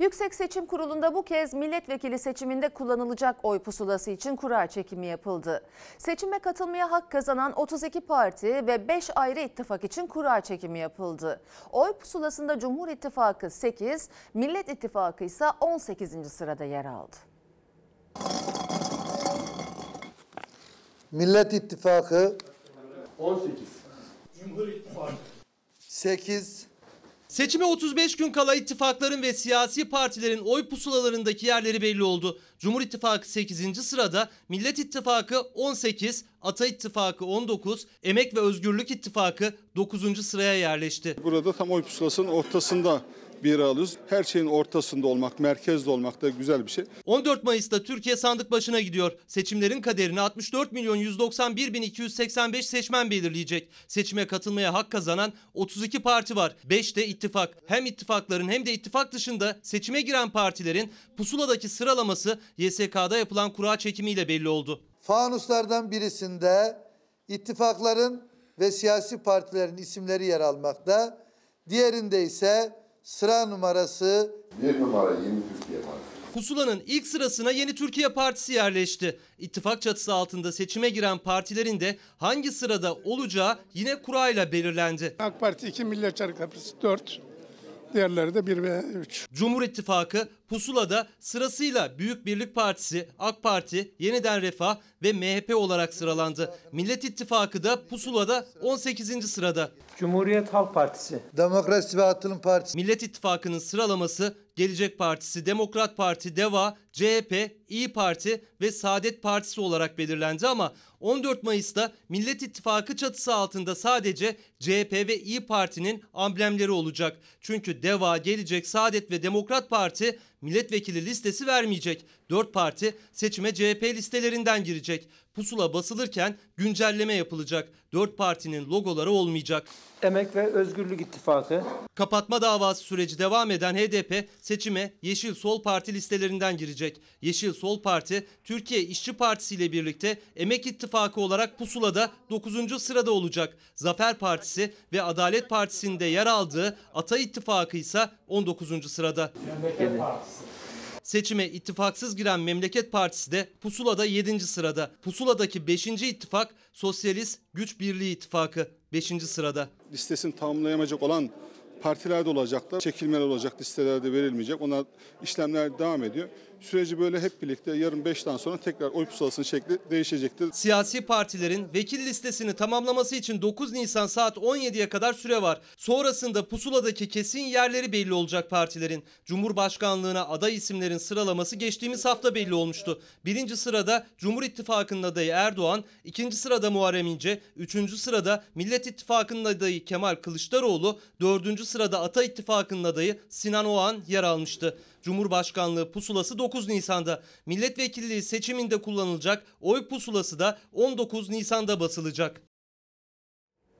Yüksek Seçim Kurulu'nda bu kez milletvekili seçiminde kullanılacak oy pusulası için kura çekimi yapıldı. Seçime katılmaya hak kazanan 32 parti ve 5 ayrı ittifak için kura çekimi yapıldı. Oy pusulasında Cumhur İttifakı 8, Millet İttifakı ise 18. sırada yer aldı. Millet İttifakı 18, Cumhur İttifakı 8. Seçime 35 gün kala ittifakların ve siyasi partilerin oy pusulalarındaki yerleri belli oldu. Cumhur İttifakı 8. sırada, Millet İttifakı 18, Ata İttifakı 19, Emek ve Özgürlük İttifakı 9. sıraya yerleşti. Burada tam oy pusulasının ortasında bir yer alıyoruz. Her şeyin ortasında olmak, merkezde olmak da güzel bir şey. 14 Mayıs'ta Türkiye sandık başına gidiyor. Seçimlerin kaderini 64.191.285 seçmen belirleyecek. Seçime katılmaya hak kazanan 32 parti var. 5 de ittifak. Hem ittifakların hem de ittifak dışında seçime giren partilerin pusuladaki sıralaması YSK'da yapılan kura çekimiyle belli oldu. Fanuslardan birisinde ittifakların ve siyasi partilerin isimleri yer almakta. Diğerinde ise sıra numarası 1 numara Yeni Türkiye Partisi. Pusulanın ilk sırasına Yeni Türkiye Partisi yerleşti. İttifak çatısı altında seçime giren partilerin de hangi sırada olacağı yine kurayla belirlendi. AK Parti 2, Milliyetçi Hareket Partisi 4, diğerleri de 1 ve 3. Cumhur İttifakı pusulada sırasıyla Büyük Birlik Partisi, AK Parti, Yeniden Refah ve MHP olarak sıralandı. Millet İttifakı da pusulada 18. sırada. Cumhuriyet Halk Partisi, Demokrasi ve Atılım Partisi. Millet İttifakı'nın sıralaması Gelecek Partisi, Demokrat Parti, DEVA, CHP, İyi Parti ve Saadet Partisi olarak belirlendi ama 14 Mayıs'ta Millet İttifakı çatısı altında sadece CHP ve İyi Parti'nin amblemleri olacak. Çünkü DEVA, Gelecek, Saadet ve Demokrat Parti milletvekili listesi vermeyecek. 4 parti seçime CHP listelerinden girecek. Pusula basılırken güncelleme yapılacak. 4 partinin logoları olmayacak. Emek ve Özgürlük İttifakı. Kapatma davası süreci devam eden HDP seçime Yeşil Sol Parti listelerinden girecek. Yeşil Sol Parti Türkiye İşçi Partisi ile birlikte Emek İttifakı olarak pusulada 9. sırada olacak. Zafer Partisi ve Adalet Partisi'nde yer aldığı Ata İttifakı ise 19. sırada. Memleket Partisi. Seçime ittifaksız giren Memleket Partisi de pusulada 7. sırada. Pusuladaki 5. ittifak Sosyalist Güç Birliği İttifakı 5. sırada. Listesini tamamlayamayacak olan partilerde olacaklar. Çekilmeler olacak, listelerde verilmeyecek. Ona işlemler devam ediyor. Süreci böyle hep birlikte yarın 5'ten sonra tekrar oy pusulasının şekli değişecektir. Siyasi partilerin vekil listesini tamamlaması için 9 Nisan saat 17'ye kadar süre var. Sonrasında pusuladaki kesin yerleri belli olacak partilerin. Cumhurbaşkanlığına aday isimlerin sıralaması geçtiğimiz hafta belli olmuştu. 1. sırada Cumhur İttifakı'nın adayı Erdoğan, 2. sırada Muharrem İnce, 3. sırada Millet İttifakı'nın adayı Kemal Kılıçdaroğlu, 4. sırada Ata İttifakı'nın adayı Sinan Oğan yer almıştı. Cumhurbaşkanlığı pusulası 9 Nisan'da, milletvekilliği seçiminde kullanılacak oy pusulası da 19 Nisan'da basılacak.